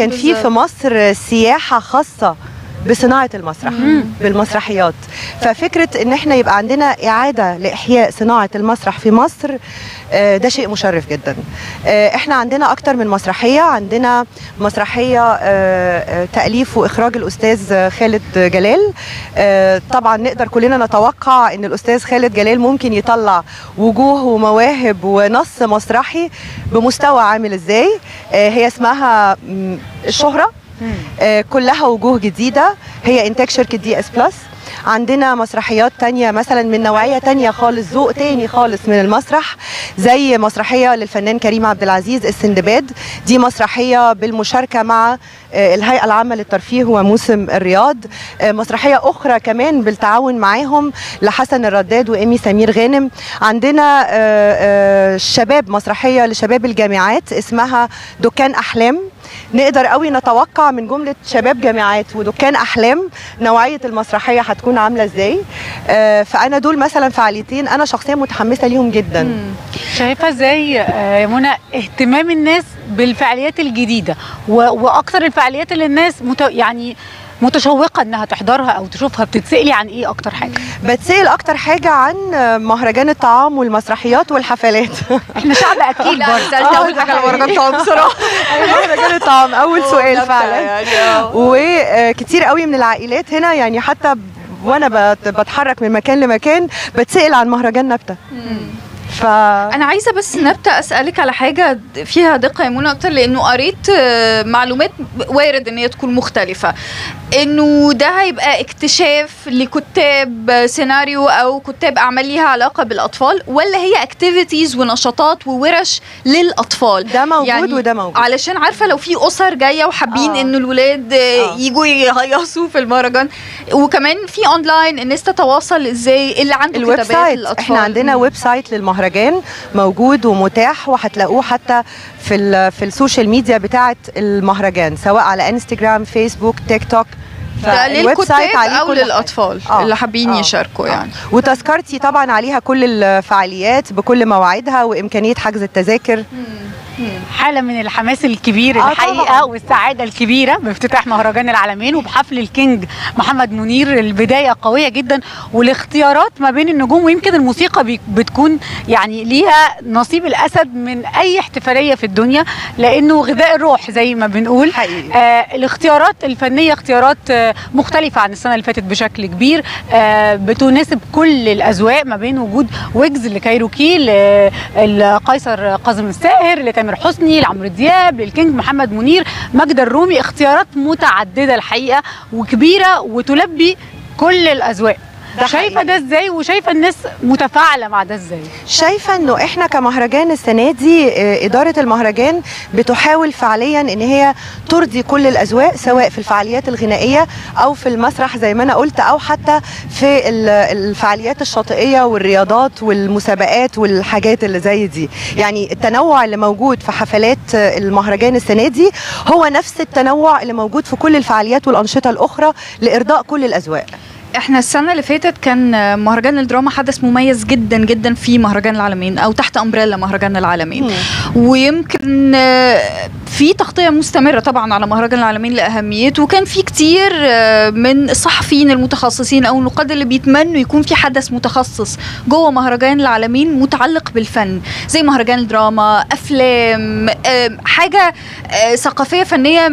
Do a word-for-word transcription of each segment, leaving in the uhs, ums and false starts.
يعني كان في في مصر سياحة خاصة بصناعة المسرح مم. بالمسرحيات. ففكرة ان احنا يبقى عندنا اعادة لاحياء صناعة المسرح في مصر ده شيء مشرف جدا. احنا عندنا اكتر من مسرحية، عندنا مسرحية تأليف واخراج الاستاذ خالد جلال. طبعا نقدر كلنا نتوقع ان الاستاذ خالد جلال ممكن يطلع وجوه ومواهب ونص مسرحي بمستوى عامل ازاي. هي اسمها الشهرة، كلها وجوه جديدة، هي إنتاج شركة دي اس بلس. عندنا مسرحيات تانية مثلا من نوعية تانية خالص، ذوق تاني خالص من المسرح، زي مسرحية للفنان كريم عبد العزيز السندباد. دي مسرحية بالمشاركة مع الهيئة العامة للترفيه وموسم الرياض. مسرحية أخرى كمان بالتعاون معاهم لحسن الرداد وإيمي سمير غانم. عندنا الشباب، مسرحية لشباب الجامعات اسمها دكان أحلام. نقدر قوي نتوقع من جملة شباب جامعات ودكان أحلام نوعية المسرحية هتكون عاملة ازاي. آه فأنا دول مثلا فعاليتين أنا شخصيا متحمسة ليهم جدا. مم. شايفة ازاي يا منى اهتمام الناس بالفعاليات الجديدة، وأكثر الفعاليات اللي الناس مت... يعني متشوقة انها تحضرها او تشوفها، بتتسألي عن ايه اكتر حاجة؟ بتسأل اكتر حاجة عن مهرجان الطعام والمسرحيات والحفلات. احنا شعب اكيد برضه. سألت اول حاجة على مهرجان الطعام بصراحة. مهرجان الطعام اول سؤال فعلا. وكتير قوي من العائلات هنا يعني حتى وانا بتحرك من مكان لمكان بتسأل عن مهرجان نبتة. ف... أنا عايزة بس نبتة أسألك على حاجة فيها دقة يا منى أكتر، لأنه قريت معلومات وارد إن هي تكون مختلفة، إنه ده هيبقى اكتشاف لكتاب سيناريو أو كتاب أعمال ليها علاقة بالأطفال، ولا هي أكتيفيتيز ونشاطات وورش للأطفال؟ ده موجود يعني، وده موجود، علشان عارفة لو في أسر جاية وحابين آه. إنه الولاد آه. يجوا يهيصوا في المهرجان. وكمان في أونلاين الناس تتواصل إزاي، اللي عنده كتابات للأطفال. إحنا عندنا ويب سايت للمهرجان موجود ومتاح، وهتلاقوه حتى في في السوشيال ميديا بتاعه المهرجان، سواء على انستجرام، فيسبوك، تيك توك. ده للكتاب او للاطفال آه. اللي حابين آه. يشاركوا يعني. آه. وتذكرتي طبعا عليها كل الفعاليات بكل مواعيدها وامكانيه حجز التذاكر. مم. حالة من الحماس الكبير الحقيقة والسعادة الكبيرة بافتتاح مهرجان العالمين وبحفل الكينج محمد منير. البداية قوية جدا، والاختيارات ما بين النجوم، ويمكن الموسيقى بتكون يعني ليها نصيب الأسد من أي احتفالية في الدنيا، لأنه غذاء الروح زي ما بنقول. حقيقي. آه الاختيارات الفنية اختيارات آه مختلفة عن السنة اللي فاتت بشكل كبير، آه بتناسب كل الأذواق، ما بين وجود ويجز لكايروكي للقيصر كاظم الساهر لتامر حسني لعمرو دياب للكينج محمد منير ماجد الرومي. اختيارات متعدده الحقيقه وكبيره وتلبي كل الاذواق. شايفه ده ازاي، وشايفه الناس متفاعله مع ده ازاي؟ شايفه انه احنا كمهرجان السنه دي اداره المهرجان بتحاول فعليا ان هي ترضي كل الاذواق، سواء في الفعاليات الغنائيه او في المسرح زي ما انا قلت، او حتى في الفعاليات الشاطئيه والرياضات والمسابقات والحاجات اللي زي دي. يعني التنوع اللي موجود في حفلات المهرجان السنه دي هو نفس التنوع اللي موجود في كل الفعاليات والانشطه الاخرى لارضاء كل الاذواق. احنا السنة اللي فاتت كان مهرجان الدراما حدث مميز جدا جدا في مهرجان العالمين، او تحت امبريلا مهرجان العالمين. مم. ويمكن في تغطية مستمرة طبعا على مهرجان العالمين لأهميته، وكان في كتير من الصحفيين المتخصصين او النقاد اللي بيتمنوا يكون في حدث متخصص جوه مهرجان العالمين متعلق بالفن، زي مهرجان الدراما، افلام، حاجة ثقافية فنية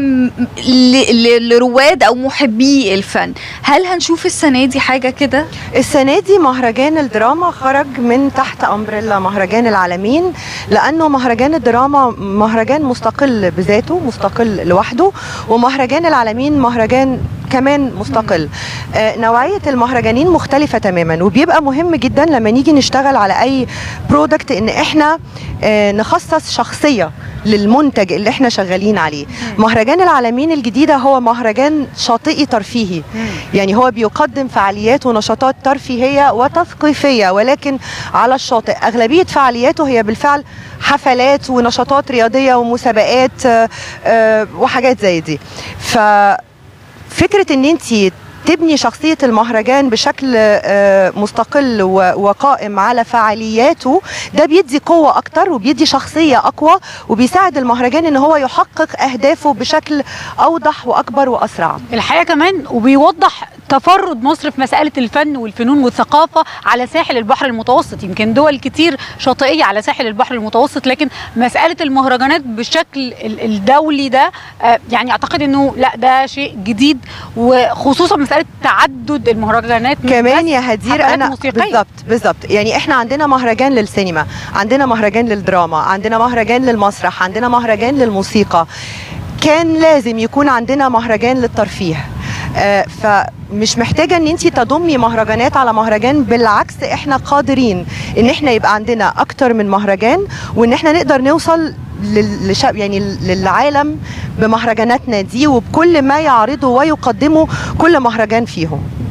لرواد او محبي الفن. هل هنشوف السنة السنة دي حاجة كده؟ السنة دي مهرجان الدراما خرج من تحت أمبريلا مهرجان العالمين، لأنه مهرجان الدراما مهرجان مستقل بذاته، مستقل لوحده، ومهرجان العالمين مهرجان كمان مستقل. آه، نوعية المهرجانين مختلفة تماما، وبيبقى مهم جدا لما نيجي نشتغل على أي برودكت إن إحنا آه، نخصص شخصية للمنتج اللي احنا شغالين عليه. مم. مهرجان العالمين الجديدة هو مهرجان شاطئي ترفيهي. مم. يعني هو بيقدم فعاليات ونشاطات ترفيهية وتثقيفية، ولكن على الشاطئ. أغلبية فعالياته هي بالفعل حفلات ونشاطات رياضية ومسابقات آه، آه، وحاجات زي دي. ف فكرة ان انت تبني شخصية المهرجان بشكل مستقل وقائم على فعالياته، ده بيدي قوة أكتر وبيدي شخصية أقوى وبيساعد المهرجان إن هو يحقق أهدافه بشكل أوضح وأكبر وأسرع الحقيقة كمان، وبيوضح تفرد مصر في مسألة الفن والفنون والثقافة على ساحل البحر المتوسط. يمكن دول كتير شاطئية على ساحل البحر المتوسط، لكن مسألة المهرجانات بالشكل الدولي ده يعني أعتقد إنه لا ده شيء جديد، وخصوصا مسألة تعدد المهرجانات كمان يا هدير. أنا بالظبط بالظبط يعني إحنا عندنا مهرجان للسينما، عندنا مهرجان للدراما، عندنا مهرجان للمسرح، عندنا مهرجان للموسيقى، كان لازم يكون عندنا مهرجان للترفيه. آه فمش محتاجه ان انت تضمي مهرجانات على مهرجان، بالعكس احنا قادرين ان احنا يبقى عندنا اكتر من مهرجان، وان احنا نقدر نوصل للشعب يعني للعالم بمهرجاناتنا دي وبكل ما يعرضه ويقدمه كل مهرجان فيهم.